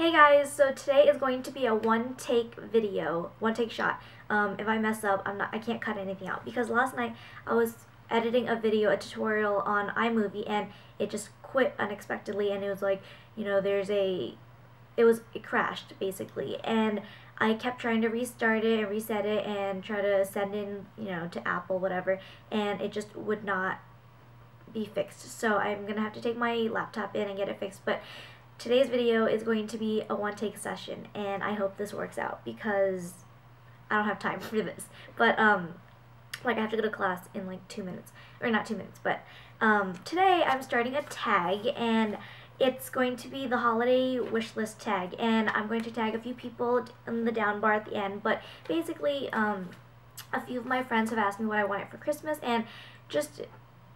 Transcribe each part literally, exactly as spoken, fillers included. Hey guys, so today is going to be a one take video, one take shot. Um, if I mess up, I'm not, I can't cut anything out because last night I was editing a video, a tutorial on iMovie, and it just quit unexpectedly, and it was like, you know, there's a, it was, it crashed basically, and I kept trying to restart it and reset it and try to send in, you know, to Apple, whatever, and it just would not be fixed. So I'm gonna have to take my laptop in and get it fixed, but today's video is going to be a one-take session, and I hope this works out because I don't have time for this. But, um, like, I have to go to class in, like, two minutes. Or not two minutes, but um, today I'm starting a tag, and it's going to be the holiday wishlist tag. And I'm going to tag a few people in the down bar at the end, but basically, um, a few of my friends have asked me what I wanted for Christmas, and just,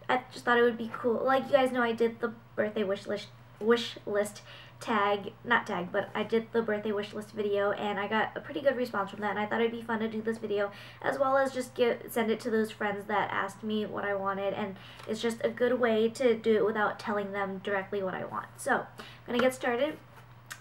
I just thought it would be cool. Like, you guys know I did the birthday wishlist wish list tag, not tag, but I did the birthday wish list video, and I got a pretty good response from that, and I thought it'd be fun to do this video as well as just get send it to those friends that asked me what I wanted, and it's just a good way to do it without telling them directly what I want. So I'm gonna get started.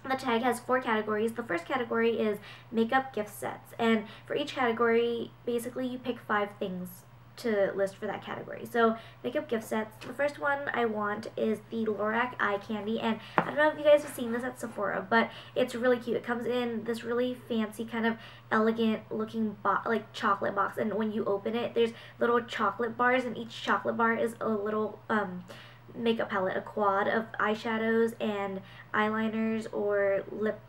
The tag has four categories. The first category is makeup gift sets, and for each category basically you pick five things to list for that category. So makeup gift sets, the first one I want is the Lorac Eye Candy, and I don't know if you guys have seen this at Sephora, but it's really cute. It comes in this really fancy kind of elegant looking box, like chocolate box, and when you open it there's little chocolate bars, and each chocolate bar is a little um, makeup palette, a quad of eyeshadows and eyeliners or lip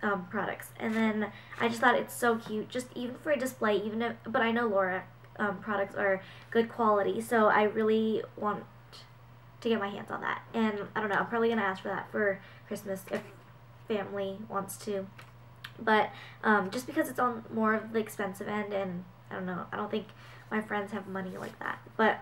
um, products. And then I just thought it's so cute, just even for a display, even if, but I know Lorac Um, products are good quality, so I really want to get my hands on that, and I don't know, I'm probably gonna ask for that for Christmas if family wants to, but um, just because it's on more of the expensive end, and I don't know, I don't think my friends have money like that. But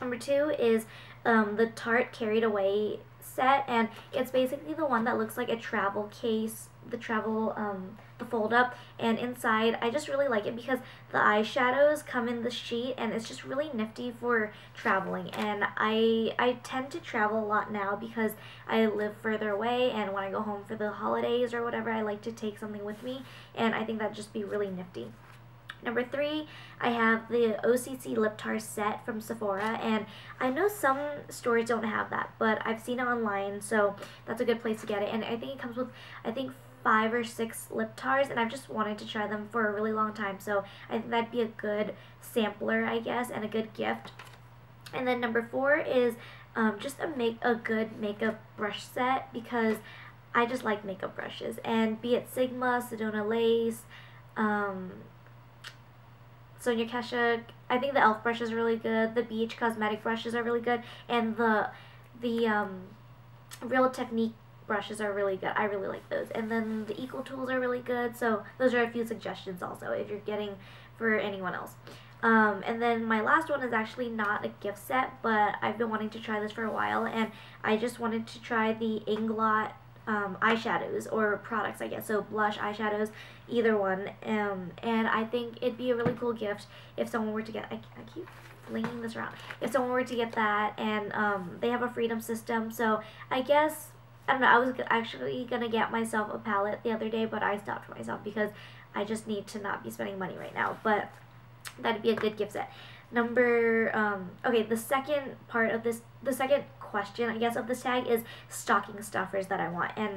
number two is um, the Tarte Carried Away set, and it's basically the one that looks like a travel case, the travel um the fold up, and inside I just really like it because the eyeshadows come in the sheet, and it's just really nifty for traveling. And I I tend to travel a lot now because I live further away, and when I go home for the holidays or whatever, I like to take something with me, and I think that'd just be really nifty. Number three, I have the O C C Lip Tar set from Sephora, and I know some stores don't have that, but I've seen it online, so that's a good place to get it. And I think it comes with, I think, five or six lip tars, and I've just wanted to try them for a really long time, so I think that'd be a good sampler, I guess, and a good gift. And then number four is um, just a make a good makeup brush set, because I just like makeup brushes, and be it Sigma, Sedona Lace, um... Sonya Kesha, I think the e l f brush is really good, the B H Cosmetic brushes are really good, and the the um, Real Technique brushes are really good. I really like those. And then the Eagle Tools are really good, so those are a few suggestions also if you're getting for anyone else. Um, and then my last one is actually not a gift set, but I've been wanting to try this for a while, and I just wanted to try the Inglot Um, eyeshadows or products, I guess, so blush, eyeshadows, either one, um, and I think it'd be a really cool gift if someone were to get, I, I keep flinging this around, if someone were to get that, and um, they have a freedom system, so I guess, I don't know, I was actually gonna get myself a palette the other day, but I stopped myself because I just need to not be spending money right now, but that'd be a good gift set. Number, um, okay, the second part of this, the second question, I guess, of this tag is stocking stuffers that I want, and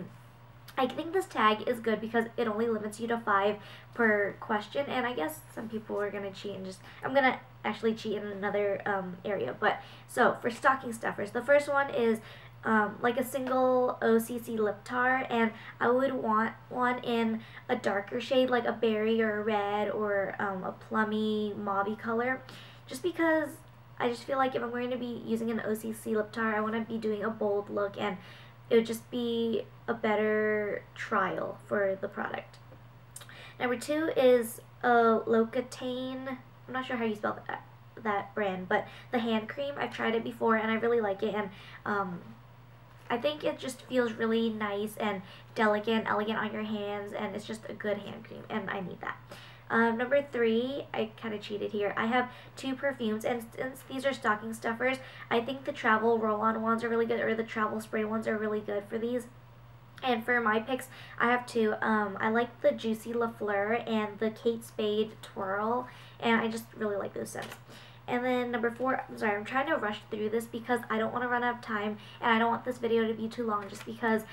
I think this tag is good because it only limits you to five per question, and I guess some people are going to cheat and just, I'm going to actually cheat in another um, area, but, so, for stocking stuffers, the first one is, um, like a single O C C lip tar, and I would want one in a darker shade, like a berry or a red or um, a plummy, mauve-y color, just because I just feel like if I'm going to be using an O C C lip tar, I want to be doing a bold look, and it would just be a better trial for the product. Number two is a L'Occitane, I'm not sure how you spell that, that brand, but the hand cream, I've tried it before, and I really like it, and um, I think it just feels really nice and delicate and elegant on your hands, and it's just a good hand cream, and I need that. Um, number three, I kind of cheated here. I have two perfumes, and since these are stocking stuffers, I think the travel roll-on ones are really good, or the travel spray ones are really good for these. And for my picks, I have two. Um, I like the Juicy La Fleur and the Kate Spade Twirl, and I just really like those scents. And then number four, I'm sorry, I'm trying to rush through this because I don't want to run out of time, and I don't want this video to be too long just because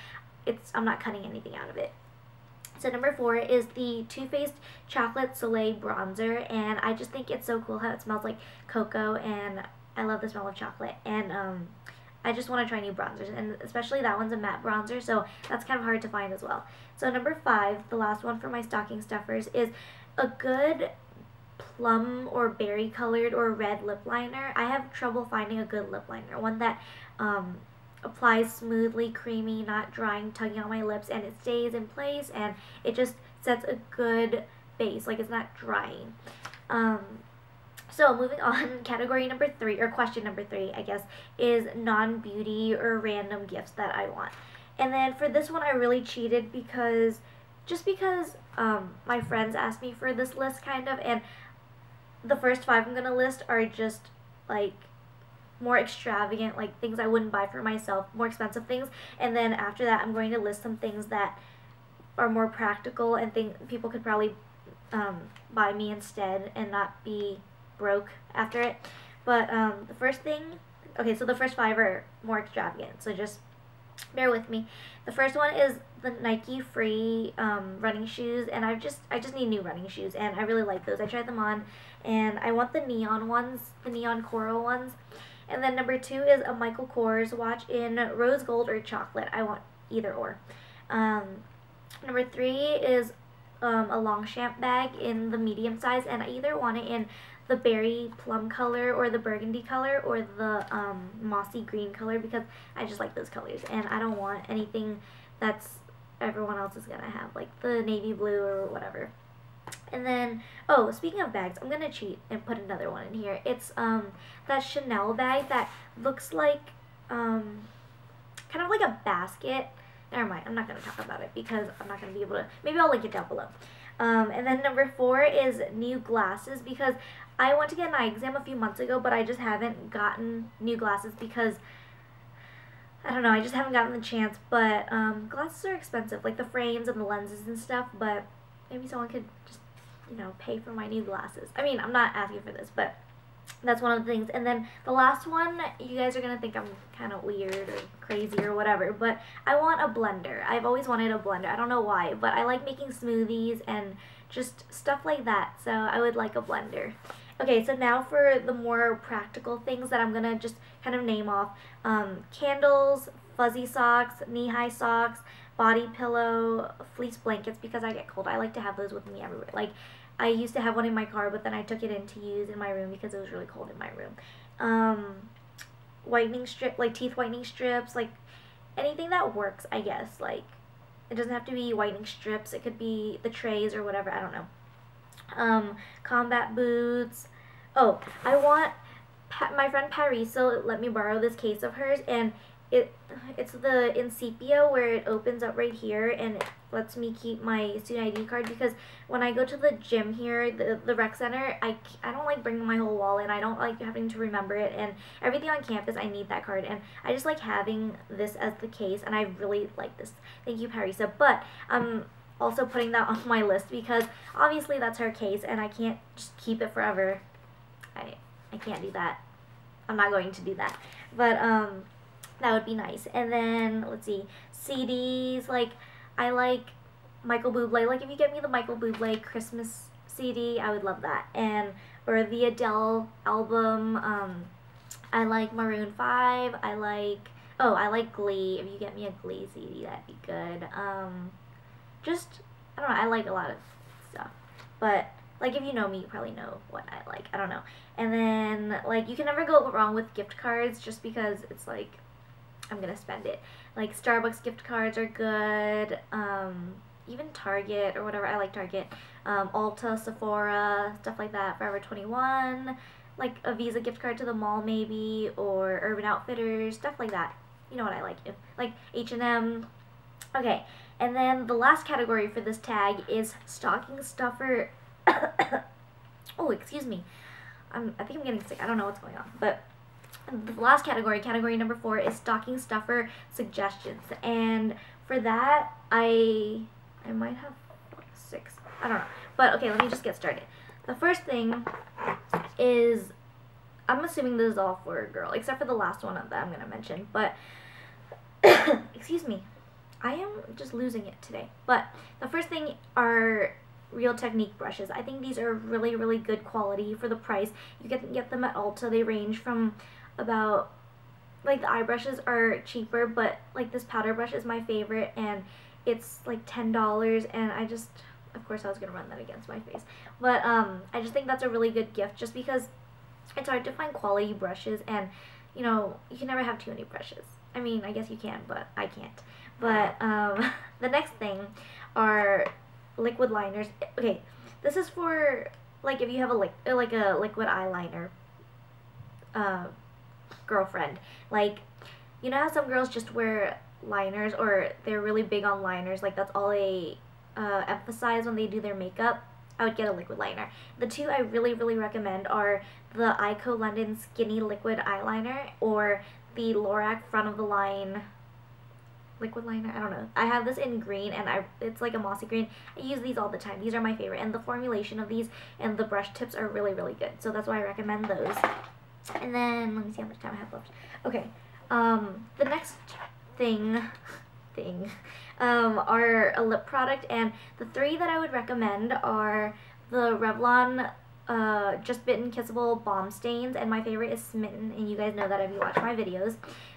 it's I'm not cutting anything out of it. So number four is the Too Faced Chocolate Soleil Bronzer, and I just think it's so cool how it smells like cocoa, and I love the smell of chocolate, and um, I just want to try new bronzers, and especially that one's a matte bronzer, so that's kind of hard to find as well. So number five, the last one for my stocking stuffers, is a good plum or berry colored or red lip liner. I have trouble finding a good lip liner, one that um, applies smoothly, creamy, not drying, tugging on my lips, and it stays in place, and it just sets a good base, like it's not drying. Um, So moving on, category number three, or question number three, I guess, is non-beauty or random gifts that I want. And then for this one, I really cheated because, just because um, my friends asked me for this list, kind of, and the first five I'm going to list are just, like, more extravagant, like, things I wouldn't buy for myself, more expensive things. And then after that, I'm going to list some things that are more practical and things people could probably um, buy me instead and not be broke after it. But um, the first thing, okay, so the first five are more extravagant, so just bear with me. The first one is the Nike free um, running shoes, and I just I just need new running shoes, and I really like those. I tried them on, and I want the neon ones, the neon coral ones. And then number two is a Michael Kors watch in rose gold or chocolate. I want either or. Um, number three is um, a Longchamp bag in the medium size, and I either want it in the berry plum color or the burgundy color or the um, mossy green color, because I just like those colors, and I don't want anything that's everyone else is gonna have, like the navy blue or whatever. And then, oh, speaking of bags, I'm gonna cheat and put another one in here. It's um that Chanel bag that looks like um kind of like a basket. Never mind, I'm not gonna talk about it because I'm not gonna be able to. Maybe I'll link it down below. Um, and then number four is new glasses, because I went to get an eye exam a few months ago, but I just haven't gotten new glasses because, I don't know, I just haven't gotten the chance. But um, glasses are expensive, like the frames and the lenses and stuff, but maybe someone could just, you know, pay for my new glasses. I mean, I'm not asking for this, but that's one of the things. And then the last one, you guys are going to think I'm kind of weird or crazy or whatever, but I want a blender. I've always wanted a blender. I don't know why, but I like making smoothies and just stuff like that, so I would like a blender. Okay, so now for the more practical things that I'm going to just kind of name off. Um, candles, fuzzy socks, knee-high socks, body pillow, fleece blankets, because I get cold. I like to have those with me everywhere. Like, I used to have one in my car, but then I took it in to use in my room because it was really cold in my room. Um, whitening strip, like teeth whitening strips, like anything that works, I guess. Like, it doesn't have to be whitening strips. It could be the trays or whatever. I don't know. Um, combat boots. Oh, I want pa my friend Pariso let me borrow this case of hers, and it it's the Incipio where it opens up right here and it lets me keep my student I D card, because when I go to the gym here, the, the rec center, I, I don't like bringing my whole wallet, and I don't like having to remember it, and everything on campus, I need that card, and I just like having this as the case, and I really like this. Thank you, Parisa. But um. also putting that on my list because obviously that's her case and I can't just keep it forever. I, I can't do that. I'm not going to do that. But um, that would be nice. And then, let's see, C Ds. Like, I like Michael Bublé. Like, if you get me the Michael Bublé Christmas C D, I would love that. And, or the Adele album. Um, I like Maroon five. I like, oh, I like Glee. If you get me a Glee C D, that'd be good. Um... Just, I don't know, I like a lot of stuff, but, like, if you know me, you probably know what I like, I don't know. And then, like, you can never go wrong with gift cards, just because it's, like, I'm gonna spend it. Like, Starbucks gift cards are good, um, even Target, or whatever, I like Target, um, Ulta, Sephora, stuff like that, Forever twenty-one, like, a Visa gift card to the mall, maybe, or Urban Outfitters, stuff like that. You know what I like, like, H and M, okay. And then the last category for this tag is stocking stuffer. Oh, excuse me. I'm, I think I'm getting sick. I don't know what's going on. But the last category, category number four, is stocking stuffer suggestions. And for that, I I might have six. I don't know. But okay, let me just get started. The first thing is, I'm assuming this is all for a girl, except for the last one that I'm going to mention. But, excuse me, I am just losing it today. But the first thing are Real Technique brushes. I think these are really, really good quality for the price. You can get them at Ulta. They range from about, like, the eye brushes are cheaper, but, like, this powder brush is my favorite, and it's, like, ten dollars, and I just, of course I was going to run that against my face. But, um, I just think that's a really good gift, just because it's hard to find quality brushes, and, you know, you can never have too many brushes. I mean, I guess you can, but I can't. But, um, the next thing are liquid liners. Okay, this is for, like, if you have a, li like, a liquid eyeliner, uh, girlfriend. Like, you know how some girls just wear liners, or they're really big on liners, like that's all they uh, emphasize when they do their makeup? I would get a liquid liner. The two I really, really recommend are the Ico London Skinny Liquid Eyeliner, or the Lorac Front of the Line Liquid Liner. I don't know. I have this in green, and I it's like a mossy green. I use these all the time. These are my favorite, and the formulation of these and the brush tips are really, really good, so that's why I recommend those. And then, let me see how much time I have left. Okay, um, the next thing, thing, um, are a lip product, and the three that I would recommend are the Revlon, uh, Just Bitten Kissable Balm Stains, and my favorite is Smitten, and you guys know that if you watch my videos.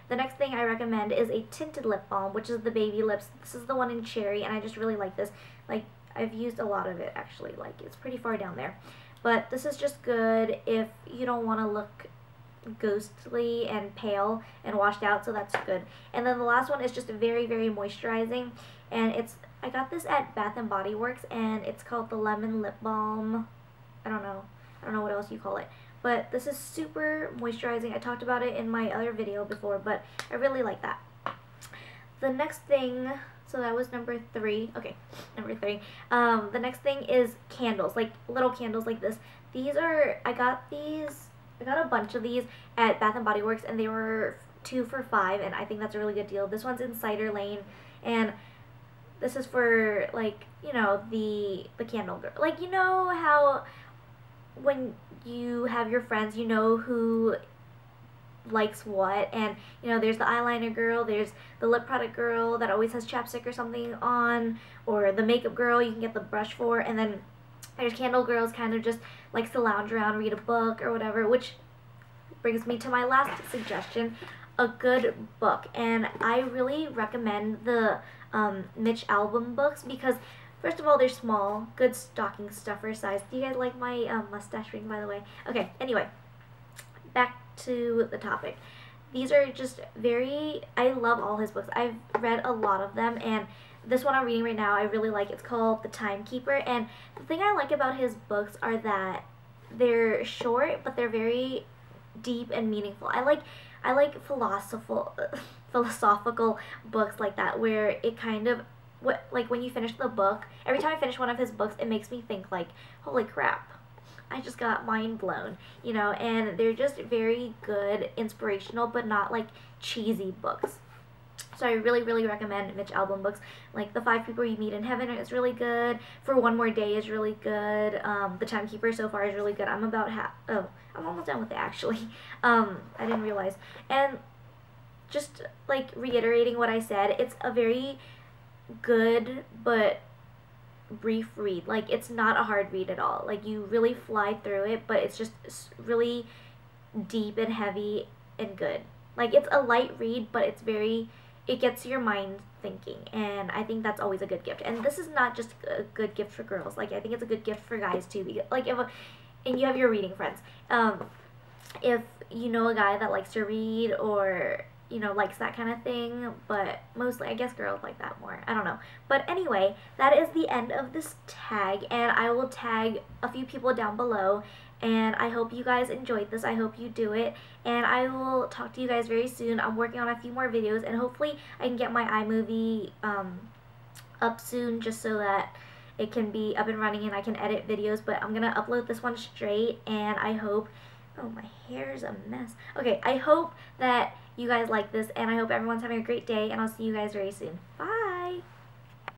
The next thing I recommend is a tinted lip balm, which is the Baby Lips. This is the one in Cherry, and I just really like this. Like, I've used a lot of it, actually. Like, it's pretty far down there. But this is just good if you don't want to look ghostly and pale and washed out, so that's good. And then the last one is just very, very moisturizing, and it's, I got this at Bath and Body Works, and it's called the Lemon Lip Balm. I don't know. I don't know what else you call it. But this is super moisturizing. I talked about it in my other video before, but I really like that. The next thing, so that was number three. Okay, number three. Um, the next thing is candles, like little candles like this. These are, I got these, I got a bunch of these at Bath and Body Works, and they were two for five, and I think that's a really good deal. This one's in Cider Lane, and this is for, like, you know, the, the candle girl. Like, you know how when you have your friends, you know who likes what, and you know there's the eyeliner girl, there's the lip product girl that always has chapstick or something on, or the makeup girl you can get the brush for, and then there's candle girls kind of just likes to lounge around, read a book or whatever, which brings me to my last suggestion, a good book. And I really recommend the um, Mitch Albom books, because first of all, they're small, good stocking stuffer size. Do you guys like my um, mustache ring, by the way? Okay, anyway, back to the topic. These are just very, I love all his books. I've read a lot of them, and this one I'm reading right now I really like. It's called The Timekeeper, and the thing I like about his books are that they're short, but they're very deep and meaningful. I like I like philosophical philosophical books like that, where it kind of, what like when you finish the book, every time I finish one of his books, it makes me think, like, holy crap, I just got mind blown, you know. And they're just very good, inspirational, but not like cheesy books. So I really, really recommend Mitch Albom books. Like The Five People You Meet in Heaven is really good. For One More Day is really good. Um, The Timekeeper so far is really good. I'm about half, oh, I'm almost done with it actually. Um, I didn't realize. And just like reiterating what I said, it's a very good but brief read. Like, it's not a hard read at all. Like, you really fly through it, but it's just really deep and heavy and good. Like, it's a light read, but it's very, it gets your mind thinking, and I think that's always a good gift. And this is not just a good gift for girls. Like, I think it's a good gift for guys too, because, like, if a, and you have your reading friends, um if you know a guy that likes to read, or you know, likes that kind of thing, but mostly, I guess girls like that more. I don't know. But anyway, that is the end of this tag, and I will tag a few people down below, and I hope you guys enjoyed this. I hope you do it, and I will talk to you guys very soon. I'm working on a few more videos, and hopefully I can get my iMovie um, up soon, just so that it can be up and running and I can edit videos. But I'm going to upload this one straight, and I hope, oh, my hair's a mess. Okay, I hope that you guys like this, and I hope everyone's having a great day, and I'll see you guys very soon. Bye!